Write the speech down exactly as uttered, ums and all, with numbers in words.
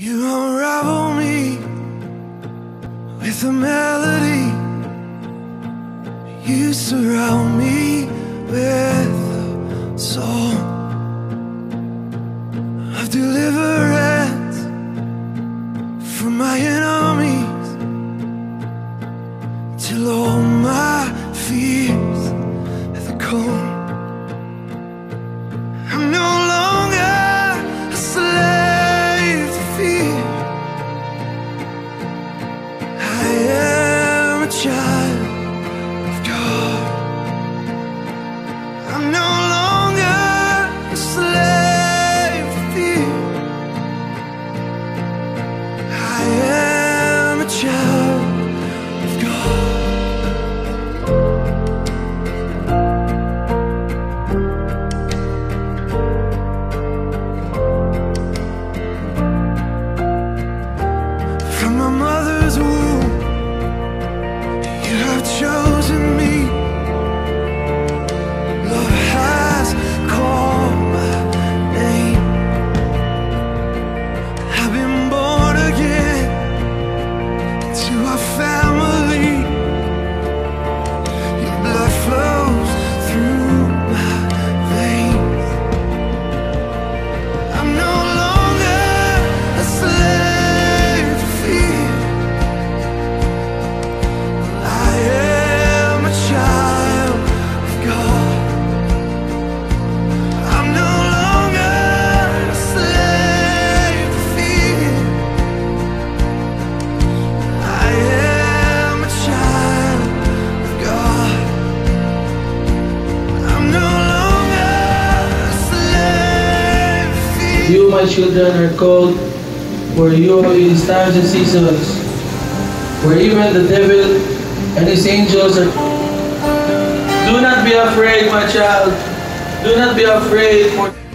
You unravel me with a melody. You surround me with a song of deliverance from my enemies, till all my fears have come. I'm no longer a slave. You, my children, are called where you in times and seasons, where even the devil and his angels are. Do not be afraid, my child. Do not be afraid. For